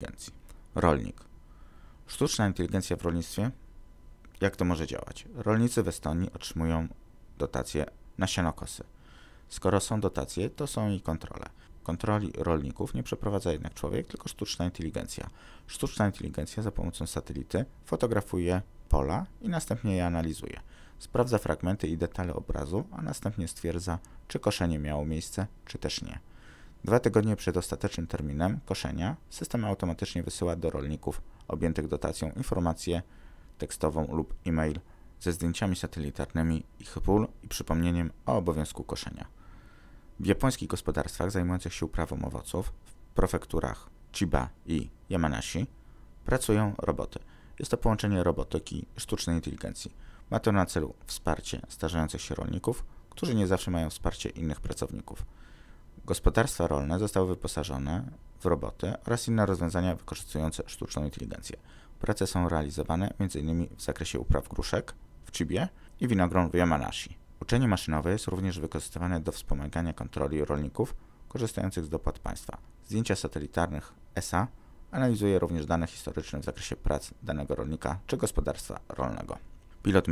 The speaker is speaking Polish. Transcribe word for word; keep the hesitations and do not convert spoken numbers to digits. inteligencji. Rolnik. Sztuczna inteligencja w rolnictwie? Jak to może działać? Rolnicy w Estonii otrzymują dotacje na sianokosy. Skoro są dotacje, to są i kontrole. Kontroli rolników nie przeprowadza jednak człowiek, tylko sztuczna inteligencja. Sztuczna inteligencja za pomocą satelity fotografuje pola i następnie je analizuje. Sprawdza fragmenty i detale obrazu, a następnie stwierdza, czy koszenie miało miejsce, czy też nie. Dwa tygodnie przed ostatecznym terminem koszenia system automatycznie wysyła do rolników objętych dotacją informację tekstową lub e-mail ze zdjęciami satelitarnymi ich pól i przypomnieniem o obowiązku koszenia. W japońskich gospodarstwach zajmujących się uprawą owoców w prefekturach Chiba i Yamanashi pracują roboty. Jest to połączenie robotyki i sztucznej inteligencji. Ma to na celu wsparcie starzejących się rolników, którzy nie zawsze mają wsparcie innych pracowników. Gospodarstwa rolne zostały wyposażone w roboty oraz inne rozwiązania wykorzystujące sztuczną inteligencję. Prace są realizowane między innymi w zakresie upraw gruszek w Chibie i winogron w Yamanashi. Uczenie maszynowe jest również wykorzystywane do wspomagania kontroli rolników korzystających z dopłat państwa. Zdjęcia satelitarnych E S A analizuje również dane historyczne w zakresie prac danego rolnika czy gospodarstwa rolnego. Pilot